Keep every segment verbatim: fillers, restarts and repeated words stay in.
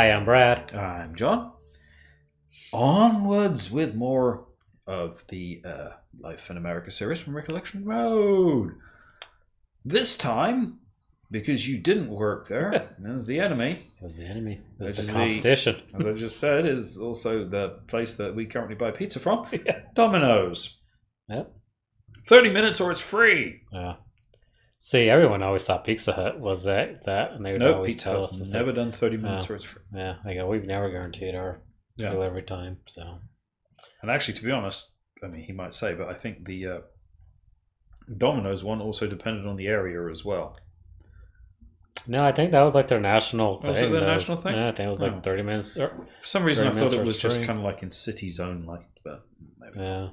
Hi, I'm Brad. I'm John. Onwards with more of the uh, Life in America series from Recollection Road. This time, because you didn't work there, that was the enemy. It was the enemy. It was the competition. The, as I just said, is also the place that we currently buy pizza from. Yeah. Domino's. Yep. thirty minutes or it's free. Yeah. See, everyone always thought Pizza Hut was that, that and they would no, always Pizza tell us. Hut's never done thirty minutes oh, or it's free. Yeah, they go, we've never guaranteed our yeah. delivery time. So, and actually, to be honest, I mean, he might say, but I think the uh, Domino's one also depended on the area as well. No, I think that was like their national thing. Was it their national was, thing? Yeah, I think it was like oh. thirty minutes. Or, for some reason, I thought it was just kind of like in cities only, but maybe. Yeah.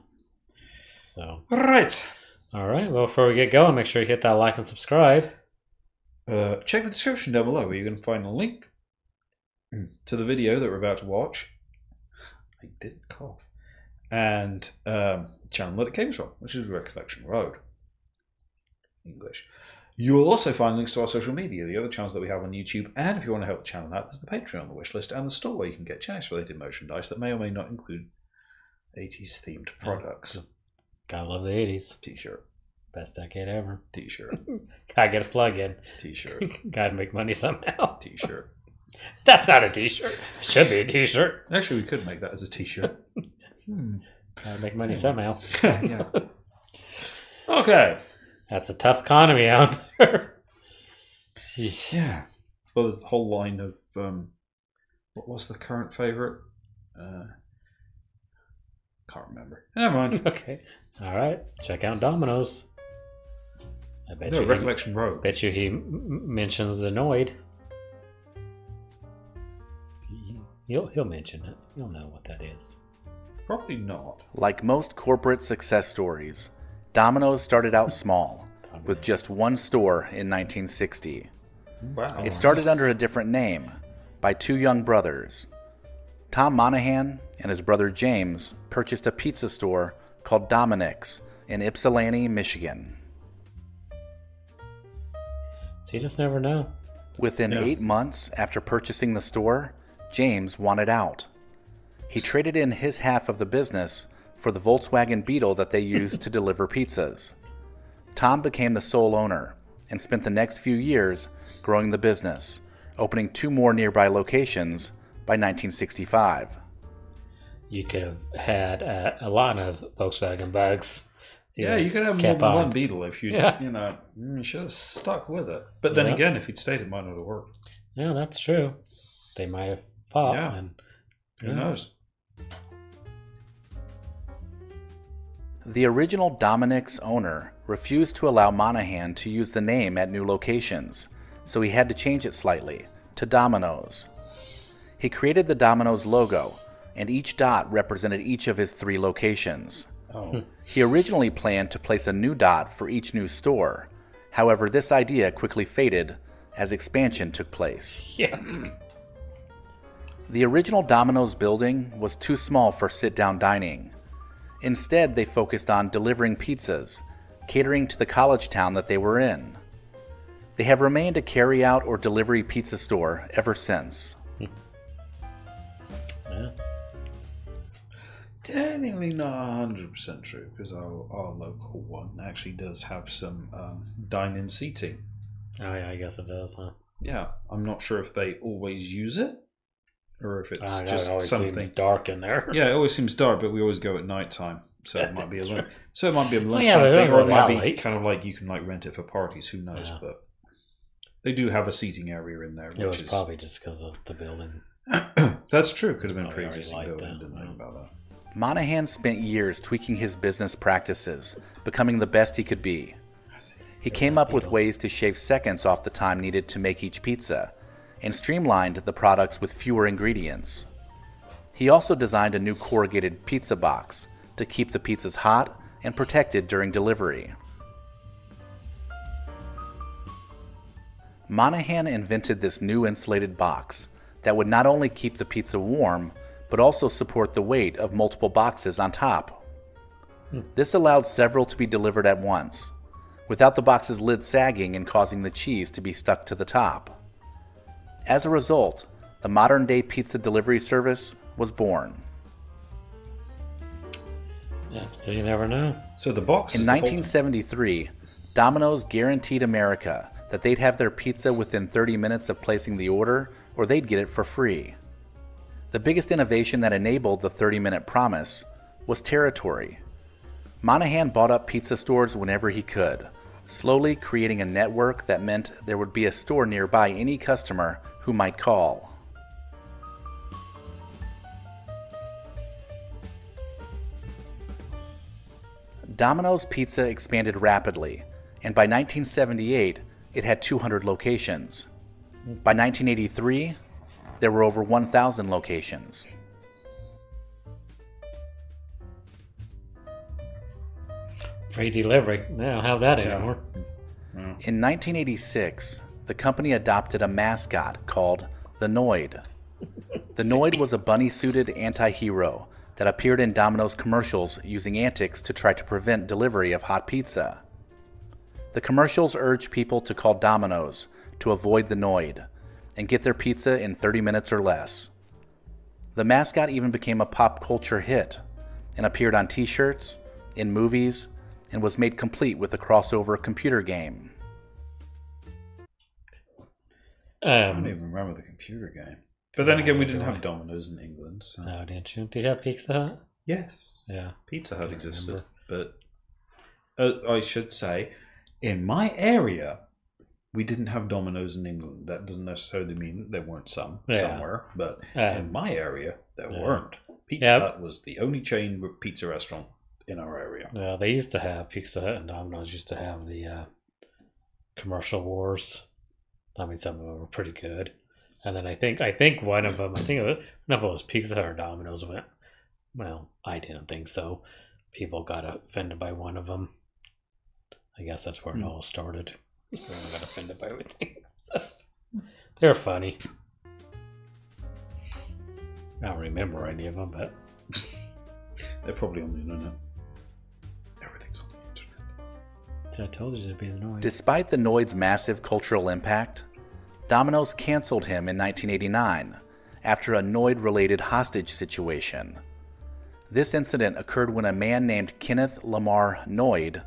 So. All right. All right, well, before we get going, make sure you hit that like and subscribe. Uh, check the description down below where you can find the link to the video that we're about to watch. I did cough. And um, channel that it came from, which is Recollection Road. English. You will also find links to our social media, the other channels that we have on YouTube, and if you want to help the channel out, there's the Patreon on the wish list and the store where you can get channel-related merchandise that may or may not include eighties-themed products. Oh. Gotta love the eighties. T-shirt. Best decade ever. T-shirt. Gotta get a plug in. T-shirt. Gotta make money somehow. T-shirt. That's not a T-shirt. Should be a T-shirt. Actually, we could make that as a T-shirt. hmm. Gotta make money yeah. somehow. yeah. Okay. That's a tough economy out there. yeah. Well, there's the whole line of um, what was the current favorite? Uh, can't remember. Never mind. Okay. All right, check out Domino's. I bet no, you Recollection he, Road. Bet you he m mentions the Noid. He, he'll he'll mention it. You'll know what that is. Probably not. Like most corporate success stories, Domino's started out small, with just one store in nineteen sixty. Wow. It started under a different name by two young brothers. Tom Monaghan and his brother James purchased a pizza store called Dominic's in Ypsilanti, Michigan. So you just never know. Within yeah. eight months after purchasing the store, James wanted out. He traded in his half of the business for the Volkswagen Beetle that they used to deliver pizzas. Tom became the sole owner and spent the next few years growing the business, opening two more nearby locations by nineteen sixty-five. You could have had uh, a lot of Volkswagen bugs. Yeah, you could have more than on. one Beetle if you, yeah. you know, you should have stuck with it. But then yeah. again, if he'd stayed, it might not have worked. Yeah, that's true. They might have fought. Yeah. And, Who yeah. knows? The original Dominic's owner refused to allow Monaghan to use the name at new locations, so he had to change it slightly to Domino's. He created the Domino's logo, and each dot represented each of his three locations. Oh. He originally planned to place a new dot for each new store. However, this idea quickly faded as expansion took place. Yeah. The original Domino's building was too small for sit-down dining. Instead, they focused on delivering pizzas, catering to the college town that they were in. They have remained a carry-out or delivery pizza store ever since. Yeah. Technically not one hundred percent true, because our, our local one actually does have some um, dine-in seating. Oh yeah, I guess it does, huh? Yeah, I'm not sure if they always use it, or if it's oh, just it something seems dark in there. Yeah, it always seems dark, but we always go at night time, so yeah, it might be a lunch. True. So it might be a lunchtime well, yeah, thing, or it might be late. Kind of like you can like rent it for parties. Who knows? Yeah. But they do have a seating area in there. Which it was is... probably just because of the building. That's true. Could have been pre-existing building. Didn't know about that. Monaghan spent years tweaking his business practices, becoming the best he could be. He came up with ways to shave seconds off the time needed to make each pizza, and streamlined the products with fewer ingredients. He also designed a new corrugated pizza box to keep the pizzas hot and protected during delivery. Monaghan invented this new insulated box that would not only keep the pizza warm, but also support the weight of multiple boxes on top. Hmm. This allowed several to be delivered at once, without the box's lid sagging and causing the cheese to be stuck to the top. As a result, the the modern-day pizza delivery service was born. Yeah, so you never know. So the box is the box. In nineteen seventy-three, Domino's guaranteed America that they'd have their pizza within thirty minutes of placing the order, or they'd get it for free. The biggest innovation that enabled the thirty-minute promise was territory. Monaghan bought up pizza stores whenever he could, slowly creating a network that meant there would be a store nearby any customer who might call. Domino's Pizza expanded rapidly, and by nineteen seventy-eight, it had two hundred locations. By nineteen eighty-three, there were over one thousand locations. Free delivery. Now, how's that anymore? In nineteen eighty-six, the company adopted a mascot called the Noid. The Noid was a bunny-suited anti-hero that appeared in Domino's commercials using antics to try to prevent delivery of hot pizza. The commercials urged people to call Domino's to avoid the Noid and get their pizza in thirty minutes or less. The mascot even became a pop culture hit and appeared on t-shirts, in movies, and was made complete with a crossover computer game. Um, I don't even remember the computer game. But then again, we didn't have Domino's in England. So. No, didn't you? Did you have Pizza Hut? Yes. Yeah. Pizza Hut existed. Remember. But uh, I should say, in my area, we didn't have Domino's in England. That doesn't necessarily mean that there weren't some yeah. somewhere. But um, in my area, there yeah. weren't. Pizza yeah. Hut was the only chain pizza restaurant in our area. Yeah, they used to have Pizza Hut, and Domino's used to have the uh, commercial wars. I mean, some of them were pretty good. And then I think I think one of them, I think one of them was Pizza Hut or Domino's went, well, I didn't think so. People got offended by one of them. I guess that's where it all started. Everyone got offended by everything. So, they're funny. I don't remember any of them, but they're probably on the internet. Everything's on the internet. So I told you there'd be annoying. Despite the Noid's massive cultural impact, Domino's canceled him in nineteen eighty-nine after a Noid-related hostage situation. This incident occurred when a man named Kenneth Lamar Noid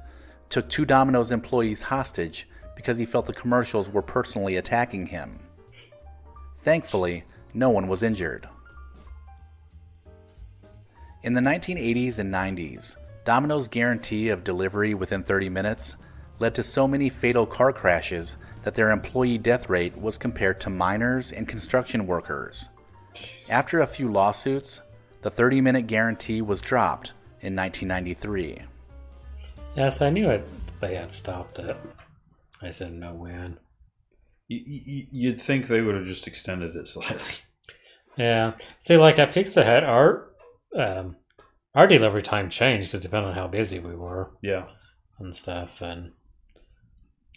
took two Domino's employees hostage because he felt the commercials were personally attacking him. Thankfully, no one was injured. In the nineteen eighties and nineties, Domino's guarantee of delivery within thirty minutes led to so many fatal car crashes that their employee death rate was compared to miners and construction workers. After a few lawsuits, the thirty-minute guarantee was dropped in nineteen ninety-three. Yes, I knew it. They had stopped it. I said no when. You, you, you'd think they would have just extended it slightly. Yeah. See, like at Pizza Hut, our, um, our delivery time changed because depending on how busy we were. Yeah. And stuff, and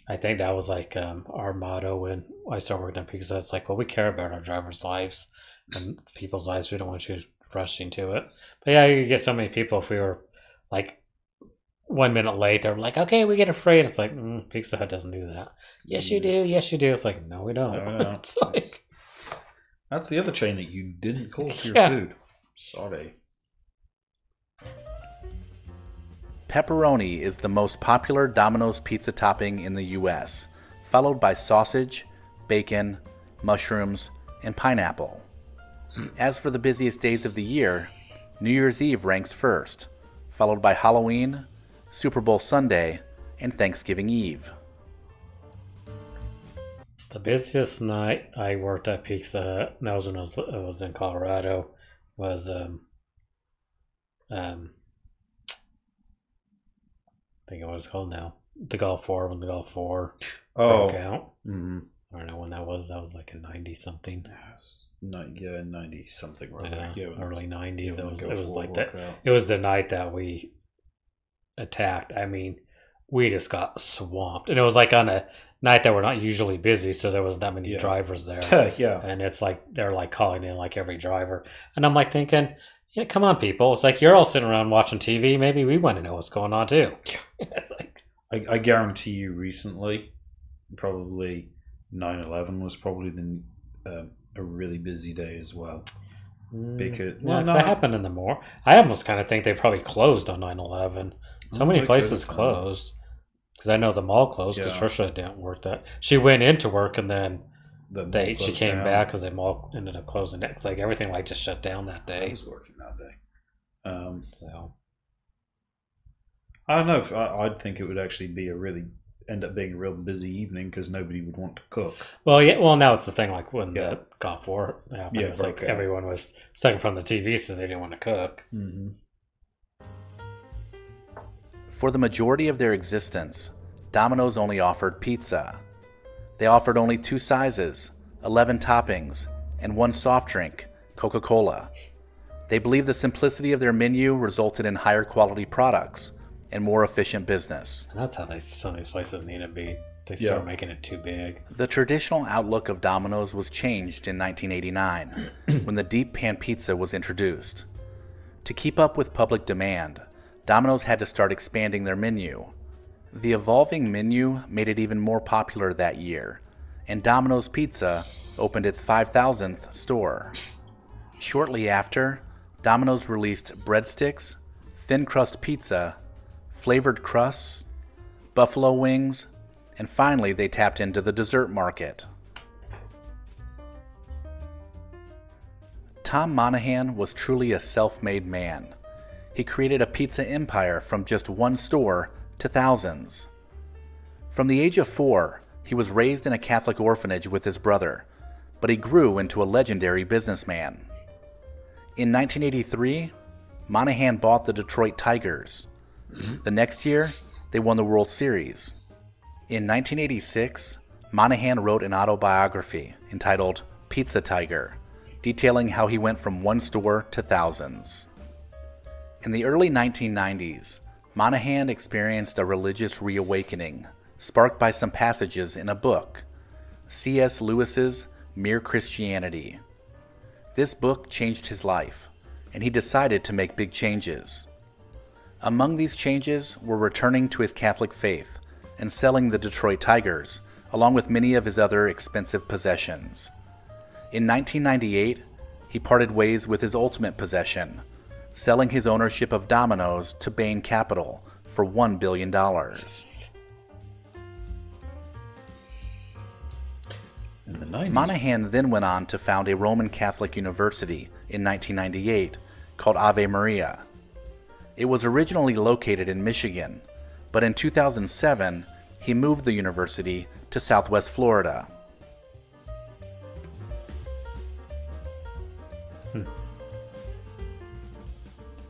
I think that was like um, our motto when I started working at Pizza. It's like, well, we care about our drivers' lives and people's lives. We don't want you rushing to it. But yeah, you get so many people if we were like one minute late. They're like, okay, we get a free. It's like, mm, Pizza Hut doesn't do that. Yes, you do. Yes, you do. It's like, no, we don't. No, no. It's like, that's the other chain that you didn't call for your yeah. food. Sorry. Pepperoni is the most popular Domino's pizza topping in the U S, followed by sausage, bacon, mushrooms, and pineapple. As for the busiest days of the year, New Year's Eve ranks first, followed by Halloween, Super Bowl Sunday, and Thanksgiving Eve. The busiest night I worked at Pizza Hut, that was when I was, I was in Colorado, was um, um, I think of what it's called now. The Gulf War, when the Gulf War oh. broke out. Mm-hmm. I don't know when that was. That was like a ninety something. Yeah, ninety something. Right yeah, yeah, early nineties. It was, it was like that. Out. It was the night that we attacked. I mean, we just got swamped. And it was like on a night that we're not usually busy, so there wasn't that many yeah. drivers there. yeah. And it's like they're like calling in like every driver. And I'm like thinking, yeah, come on, people. It's like you're all sitting around watching T V. Maybe we want to know what's going on, too. It's like, I, I guarantee you recently, probably nine eleven was probably the um, a really busy day as well. Because no, well, no, that happened in the mall. I almost kind of think they probably closed on nine eleven. So oh, many places closed. Because I know the mall closed because yeah. Trisha didn't work that. She went into work and then the they she came down. back because the mall ended up closing it. It's like everything like just shut down that day. I was working that day. Um, so I don't know. If I, I'd think it would actually be a really end up being a real busy evening because nobody would want to cook. Well, yeah. Well, now it's the thing like when yeah. the Gulf War happened, yeah, it was like out. everyone was stuck in front of the T V, so they didn't want to cook. Mm-hmm. For the majority of their existence, Domino's only offered pizza. They offered only two sizes, eleven toppings, and one soft drink, Coca-Cola. They believed the simplicity of their menu resulted in higher quality products and more efficient business. And that's how they, some of these places need to be. They yeah. start making it too big. The traditional outlook of Domino's was changed in nineteen eighty-nine when the deep pan pizza was introduced. To keep up with public demand, Domino's had to start expanding their menu. The evolving menu made it even more popular that year, and Domino's Pizza opened its five thousandth store. Shortly after, Domino's released breadsticks, thin crust pizza, flavored crusts, buffalo wings, and finally they tapped into the dessert market. Tom Monaghan was truly a self-made man. He created a pizza empire from just one store to thousands. From the age of four, he was raised in a Catholic orphanage with his brother, but he grew into a legendary businessman. In nineteen eighty-three, Monaghan bought the Detroit Tigers. The next year, they won the World Series. In nineteen eighty-six, Monaghan wrote an autobiography entitled Pizza Tiger, detailing how he went from one store to thousands. In the early nineteen nineties, Monaghan experienced a religious reawakening, sparked by some passages in a book, C S Lewis's Mere Christianity. This book changed his life, and he decided to make big changes. Among these changes were returning to his Catholic faith and selling the Detroit Tigers, along with many of his other expensive possessions. In nineteen ninety-eight, he parted ways with his ultimate possession, selling his ownership of Domino's to Bain Capital for one billion dollars. In the nineties. Monaghan then went on to found a Roman Catholic university in nineteen ninety-eight called Ave Maria. It was originally located in Michigan, but in two thousand seven, he moved the university to Southwest Florida.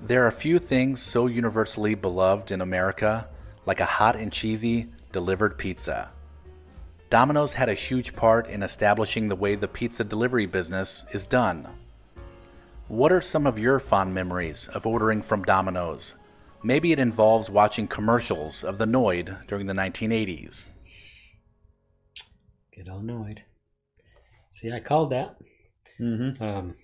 There are few things so universally beloved in America like a hot and cheesy delivered pizza. Domino's had a huge part in establishing the way the pizza delivery business is done. What are some of your fond memories of ordering from Domino's? Maybe it involves watching commercials of the Noid during the nineteen eighties. Good old Noid. See, I called that. Mm-hmm. Um,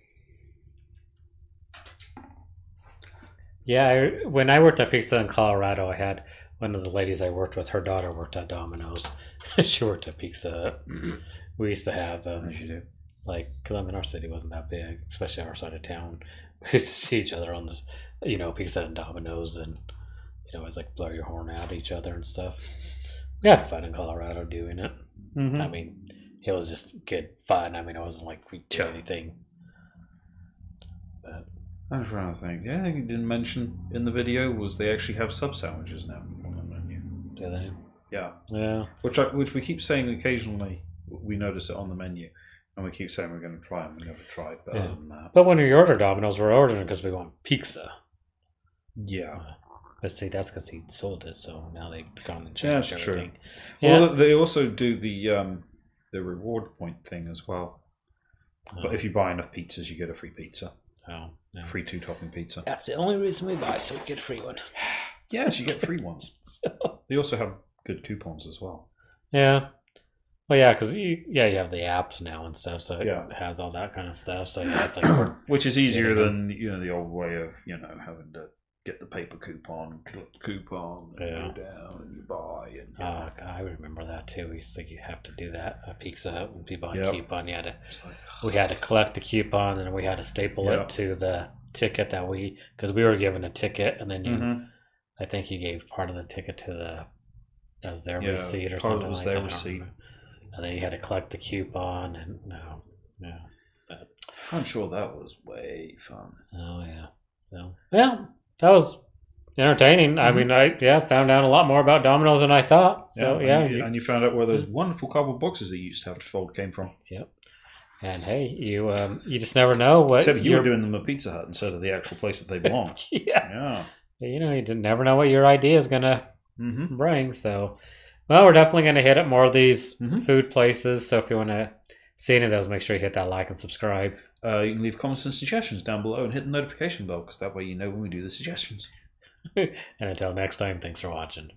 Yeah, when I worked at Pizza in Colorado, I had one of the ladies I worked with, her daughter worked at Domino's. She worked at Pizza. We used to have them. Um, like, because I mean, our city wasn't that big, especially our side of town. We used to see each other on this, you know, Pizza and Domino's, and, you know, it was like blow your horn out at each other and stuff. We had fun in Colorado doing it. Mm-hmm. I mean, it was just good fun. I mean, it wasn't like we did anything. But I was trying to think. The only thing you didn't mention in the video was they actually have sub sandwiches now on the menu. Do they? Yeah. Yeah. Which I, which we keep saying occasionally. We notice it on the menu, and we keep saying we're going to try them. We never tried. But yeah. um, uh, but when we order Domino's, we're ordering because we want pizza. Yeah. Uh, let's see. That's because he sold it, so now they've gone and changed yeah, that's everything. True. Yeah. Well, they also do the um, the reward point thing as well. Oh. But if you buy enough pizzas, you get a free pizza. Oh, no. Free two topping pizza. That's the only reason we buy, so we get a free one. Yes, you get free ones. So. They also have good coupons as well. Yeah. Well, yeah, because you, yeah, you have the apps now and stuff, so yeah. it has all that kind of stuff. So yeah, it's like which is easier yeah. than you know the old way of you know having to get the paper coupon, clip the coupon, and yeah. go down and you buy. And oh, God, I remember that too. We used to you have to do that at Pizza Hut when people had yep. coupon. You had to, like, we had to collect the coupon and we had to staple yep. it to the ticket that we, because we were given a ticket, and then you, mm-hmm. I think you gave part of the ticket to the, that was their yeah, receipt or something like that. Their receipt. And then you had to collect the coupon and no, no. But, I'm sure that was way fun. Oh yeah. So well. That was entertaining. Mm-hmm. I mean, I yeah found out a lot more about dominoes than I thought. So yeah, yeah and, you, and you found out where those wonderful cardboard boxes that you used to have to fold came from. Yep. And hey, you um, you just never know what. Except you were doing them at Pizza Hut instead of the actual place that they belong. yeah. Yeah. You know, you never know what your idea is gonna mm-hmm. bring. So, well, we're definitely gonna hit up more of these mm-hmm. food places. So if you want to see any of those, make sure you hit that like and subscribe. Uh, you can leave comments and suggestions down below and hit the notification bell, because that way you know when we do the suggestions. And until next time, thanks for watching.